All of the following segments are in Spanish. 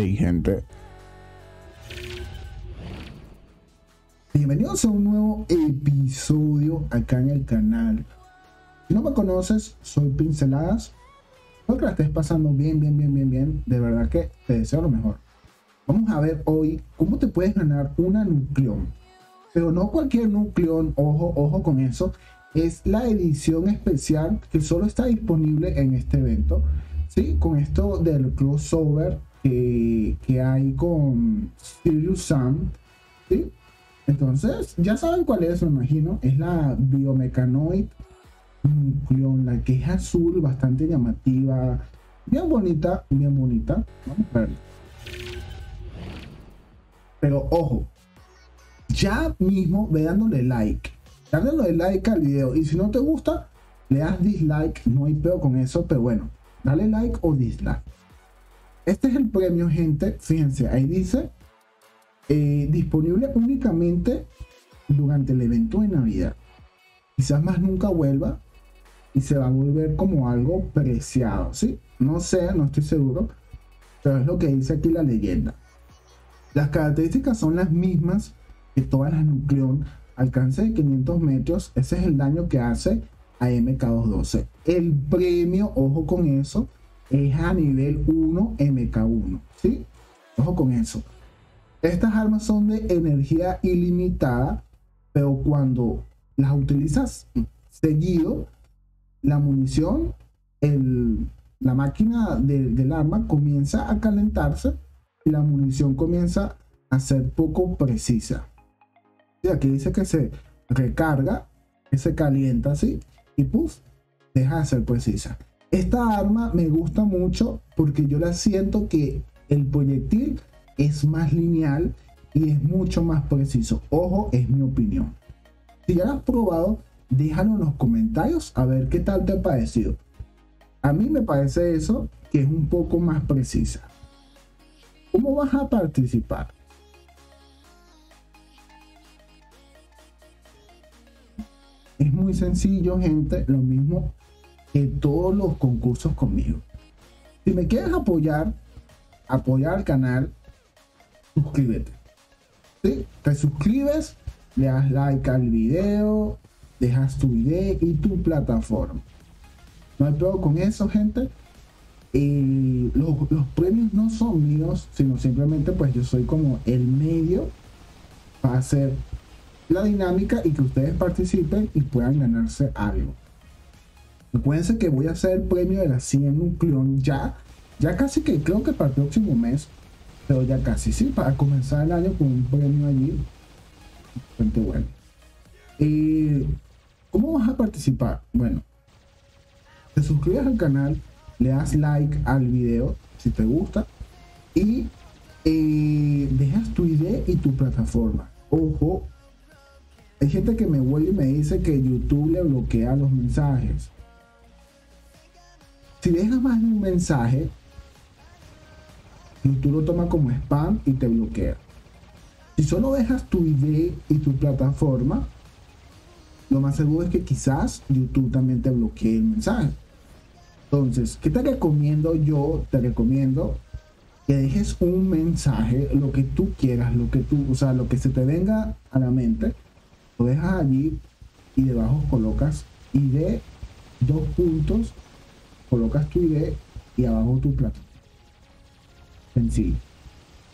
Hey gente, bienvenidos a un nuevo episodio acá en el canal. Si no me conoces, soy Pinceladas. Espero que la estés pasando bien. De verdad que te deseo lo mejor. Vamos a ver hoy cómo te puedes ganar una Nucleon. Pero no cualquier Nucleon, ojo con eso. Es la edición especial que solo está disponible en este evento, ¿sí? Con esto del crossover que hay con Sirius Sam, ¿sí? Entonces, ya saben cuál es, me imagino. Es la Biomechanoid Nucleon, la que es azul, bastante llamativa, bien bonita. Vamos a verla. Pero ojo, ya mismo ve dándole like. Dale like al video, y si no te gusta, le das dislike, no hay peo con eso, pero bueno, dale like o dislike. Este es el premio, gente. Fíjense, ahí dice disponible únicamente durante el evento de Navidad. Quizás más nunca vuelva y se va a volver como algo preciado, ¿sí? No sé, no estoy seguro, pero es lo que dice aquí la leyenda. Las características son las mismas que todas las Nucleon. Alcance de 500 metros, ese es el daño que hace a MK212. El premio, ojo con eso, es a nivel 1 MK1, ¿sí? Ojo con eso. Estas armas son de energía ilimitada, pero cuando las utilizas seguido, la munición, la máquina del arma comienza a calentarse y la munición comienza a ser poco precisa. Sí, aquí dice que se recarga, que se calienta así y puff, deja de ser precisa. Esta arma me gusta mucho porque yo la siento que el proyectil es más lineal y es mucho más preciso. Ojo, es mi opinión. Si ya la has probado, déjalo en los comentarios a ver qué tal te ha parecido. A mí me parece eso, que es un poco más precisa. ¿Cómo vas a participar? Es muy sencillo, gente, lo mismo que todos los concursos conmigo. Si me quieres apoyar al canal, suscríbete. ¿Sí? Te suscribes, le das like al video, dejas tu video y tu plataforma. No hay problema con eso, gente. Los premios no son míos, sino simplemente pues yo soy como el medio para hacer la dinámica y que ustedes participen y puedan ganarse algo. Acuérdense que voy a hacer el premio de las 100 Nucleon ya casi, que creo que para el próximo mes, pero ya casi, sí, para comenzar el año con un premio allí bastante bueno. ¿Cómo vas a participar? Bueno, te suscribes al canal, le das like al video si te gusta y dejas tu idea y tu plataforma. Ojo, hay gente que me vuelve y me dice que YouTube le bloquea los mensajes. Si dejas más de un mensaje, YouTube lo toma como spam y te bloquea. Si solo dejas tu ID y tu plataforma, lo más seguro es que quizás YouTube también te bloquee el mensaje. Entonces, ¿qué te recomiendo yo? Te recomiendo que dejes un mensaje, lo que tú quieras, o sea, lo que se te venga a la mente. Lo dejas allí y debajo colocas ID, 2 puntos, colocas tu ID y abajo tu plato. Sencillo.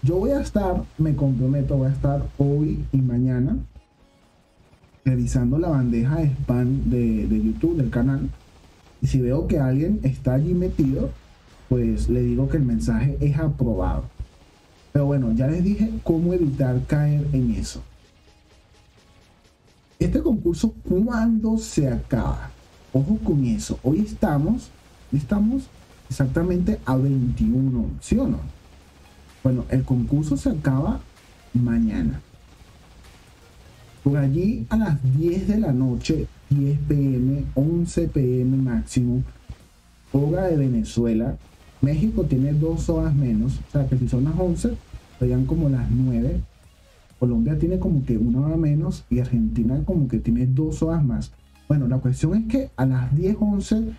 Yo voy a estar, me comprometo, voy a estar hoy y mañana revisando la bandeja de spam de YouTube, del canal. Y si veo que alguien está allí metido, pues le digo que el mensaje es aprobado. Pero bueno, ya les dije cómo evitar caer en eso. Este concurso, ¿cuándo se acaba? Ojo con eso. Hoy estamos exactamente a 21, ¿sí o no? Bueno, el concurso se acaba mañana. Por allí a las 10 de la noche, 10 pm, 11 pm máximo, hora de Venezuela. México tiene 2 horas menos, o sea que si son las 11, serían como las 9. Colombia tiene como que 1 hora menos y Argentina como que tiene 2 horas más. Bueno, la cuestión es que a las 10:11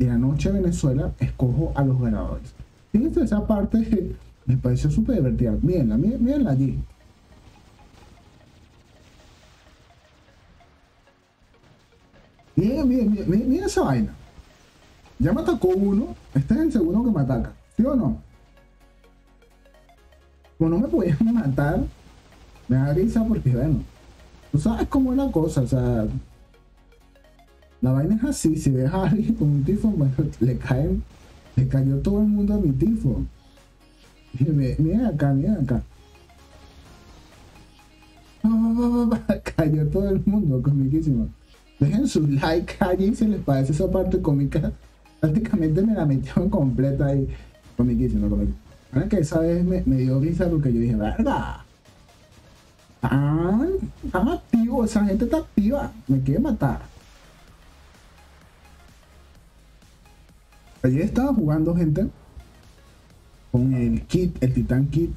de la noche Venezuela escojo a los ganadores. Fíjense esa parte que me pareció súper divertida. Mírenla, mírenla allí. Miren esa vaina. Ya me atacó uno. Este es el segundo que me ataca, ¿sí o no? Como no me podían matar, me da risa porque, bueno, tú sabes cómo es la cosa, o sea, la vaina es así. Si ves a alguien con un tifo, bueno, le cayó todo el mundo a mi tifo. Miren acá, miren acá. Cayó todo el mundo, comiquísimo. Dejen su like allí si les parece esa parte cómica. Prácticamente me la metieron completa ahí. Comiquísimo, comiquísimo. Ahora que esa vez me dio risa porque yo dije, verdad, tan activo, esa gente está activa, me quiere matar. Ayer estaba jugando, gente, con el kit, el Titán Kit,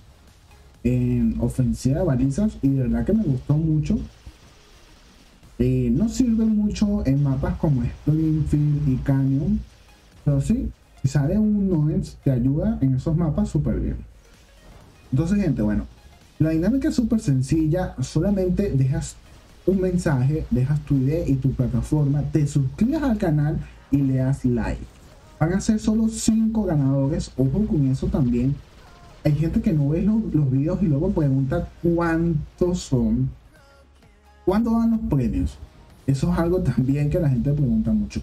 en ofensiva de balizas, y de verdad que me gustó mucho. No sirve mucho en mapas como Springfield y Canyon, pero sí, si sale un Noens te ayuda en esos mapas súper bien. Entonces, gente, bueno, la dinámica es súper sencilla. Solamente dejas un mensaje, dejas tu ID y tu plataforma, te suscribes al canal y le das like. Van a ser solo 5 ganadores. Ojo con eso también. Hay gente que no ve los videos y luego pregunta cuántos son. ¿Cuándo dan los premios? Eso es algo también que la gente pregunta mucho.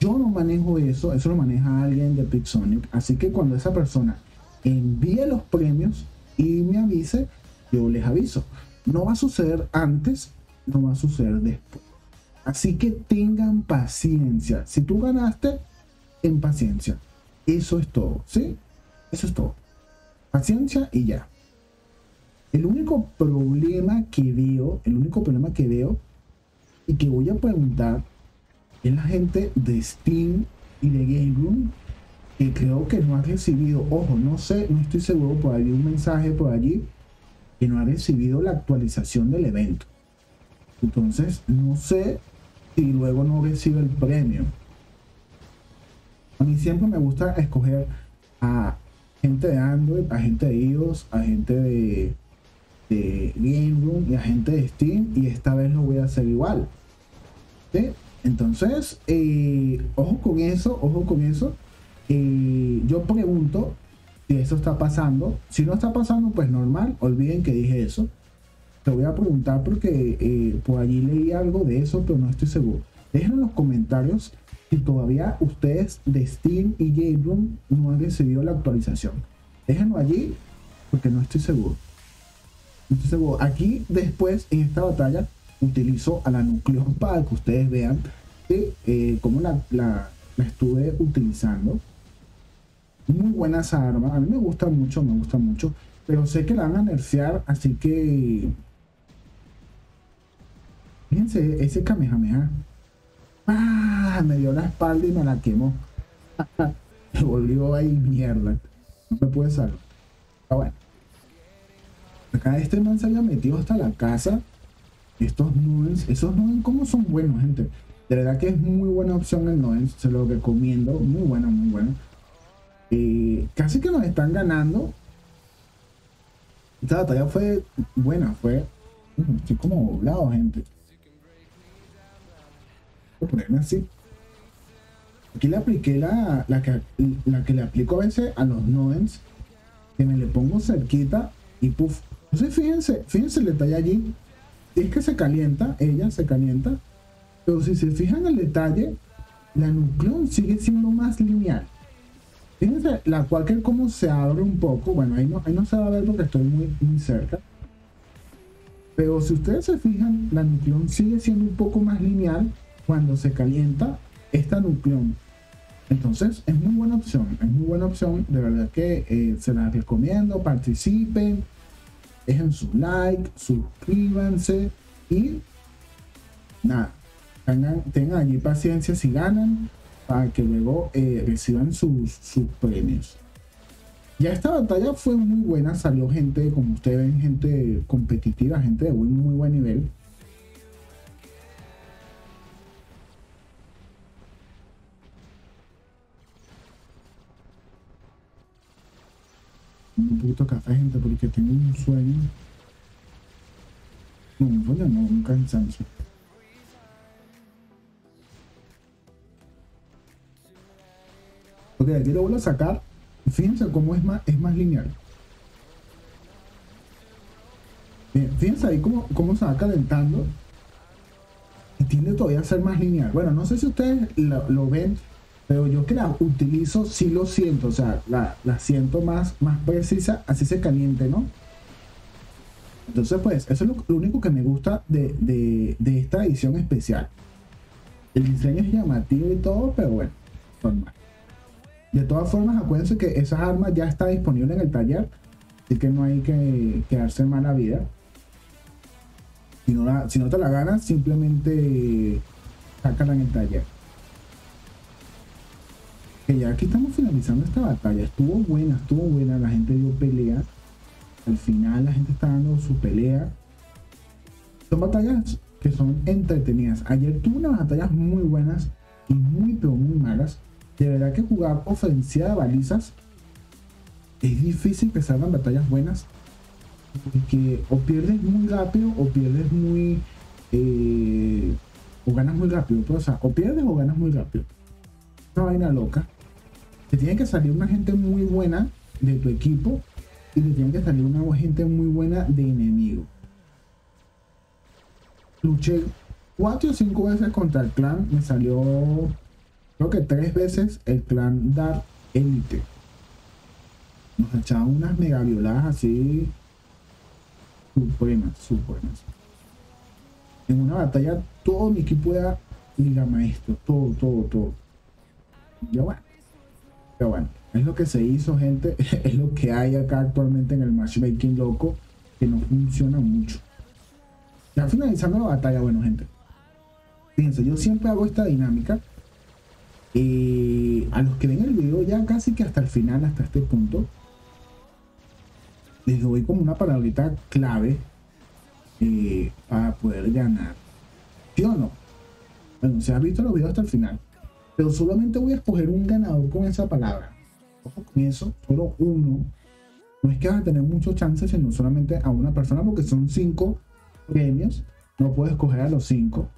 Yo no manejo eso, eso lo maneja alguien de Pixonic. Así que cuando esa persona envíe los premios y me avise, yo les aviso. No va a suceder antes, no va a suceder después. Así que tengan paciencia. Si tú ganaste, ten paciencia. Eso es todo, ¿sí? Eso es todo. Paciencia y ya. El único problema que veo y que voy a preguntar es la gente de Steam y de Game Room, que creo que no ha recibido, ojo, no sé, no estoy seguro, por ahí un mensaje por allí que no ha recibido la actualización del evento. Entonces no sé si luego no recibe el premio. A mí siempre me gusta escoger a gente de Android, a gente de iOS, a gente de Game Room y a gente de Steam, y esta vez lo voy a hacer igual, ¿sí? Entonces, ojo con eso. Yo pregunto si eso está pasando. Si no está pasando, pues normal, olviden que dije eso. Te voy a preguntar porque por allí leí algo de eso, pero no estoy seguro. Dejen en los comentarios si todavía ustedes de Steam y Game Room no han recibido la actualización. Déjenlo allí porque no estoy seguro. Aquí después, en esta batalla, utilizo a la Nucleon para que ustedes vean, ¿sí? Cómo la estuve utilizando. Muy buenas armas, a mí me gusta mucho, pero sé que la van a nerfear, así que fíjense ese Kamehameha. Me dio la espalda y me la quemó. Me volvió ahí, mierda, no me puede salir. Pero bueno, acá este man se había metido hasta la casa. Esos noens, ¿cómo son buenos, gente? De verdad que es muy buena opción el noens, se lo recomiendo, muy bueno. Casi que nos están ganando. Esta batalla fue buena, estoy como doblado, gente. Voy a ponerme así. Aquí le apliqué la que le aplico a veces a los noens, que me le pongo cerquita y puff. Entonces fíjense el detalle allí. Es que se calienta, ella se calienta, pero si se fijan el detalle, la Nucleon sigue siendo más lineal. Fíjense la Quaker como se abre un poco. Bueno, ahí no se va a ver porque estoy muy cerca, pero si ustedes se fijan, la Nucleon sigue siendo un poco más lineal cuando se calienta esta Nucleon. Entonces es muy buena opción, de verdad que se la recomiendo. Participen, dejen su like, suscríbanse y nada, tengan allí paciencia si ganan, para que luego reciban sus premios. Ya esta batalla fue muy buena, salió gente, como ustedes ven, gente competitiva, gente de muy buen nivel. Un poquito de café, gente, porque tengo un sueño. No, un sueño no, un cansancio. Ok, aquí lo vuelvo a sacar. Fíjense cómo es más lineal. Bien, fíjense ahí cómo se va calentando. Y tiende todavía a ser más lineal. Bueno, no sé si ustedes lo ven, pero yo que la utilizo sí lo siento. O sea, la siento más precisa. Así se caliente, ¿no? Entonces, pues, eso es lo único que me gusta de esta edición especial. El diseño es llamativo y todo, pero bueno, normal. De todas formas, acuérdense que esas armas ya están disponibles en el taller, así que no hay que quedarse mala vida. Si no te la ganas, simplemente sácala en el taller. Que ya aquí estamos finalizando esta batalla. Estuvo buena, la gente dio pelea. Al final la gente está dando su pelea. Son batallas que son entretenidas. Ayer tuve unas batallas muy buenas y muy, pero muy malas. De verdad que jugar ofensiva de balizas es difícil que salgan batallas buenas, porque o pierdes muy rápido o pierdes muy o ganas muy rápido, pero, o sea, o pierdes o ganas muy rápido. Una vaina loca. Te tiene que salir una gente muy buena de tu equipo y te tiene que salir una gente muy buena de enemigo. Luché 4 o 5 veces contra el clan. Me salió, creo que 3 veces el clan Dark Elite. Nos echaban unas mega violadas así supremas. En una batalla todo mi equipo era liga maestro, todo. Pero bueno, es lo que se hizo, gente. Es lo que hay acá actualmente en el matchmaking loco, que no funciona mucho. Ya finalizando la batalla, bueno, gente, fíjense, yo siempre hago esta dinámica. A los que ven el video ya casi que hasta el final, hasta este punto, les doy como una palabrita clave para poder ganar, ¿sí o no? Bueno, si has visto los videos hasta el final, pero solamente voy a escoger un ganador con esa palabra. Ojo con eso, solo uno. No es que vas a tener muchos chances, sino solamente a una persona, porque son 5 premios. No puedes escoger a los 5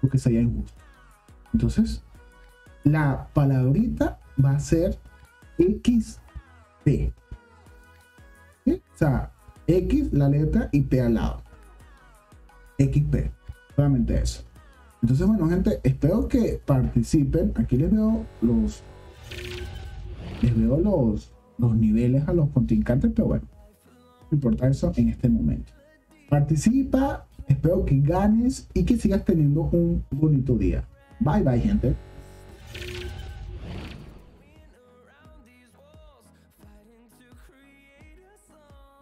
porque sería injusto. Entonces, la palabrita va a ser XT. ¿Sí? O sea, X, la letra y T al lado. XT. Solamente eso. Entonces, bueno, gente, espero que participen. Aquí les veo los niveles a los contrincantes, pero bueno, no importa eso en este momento. Participa, espero que ganes y que sigas teniendo un bonito día. Bye, bye, gente.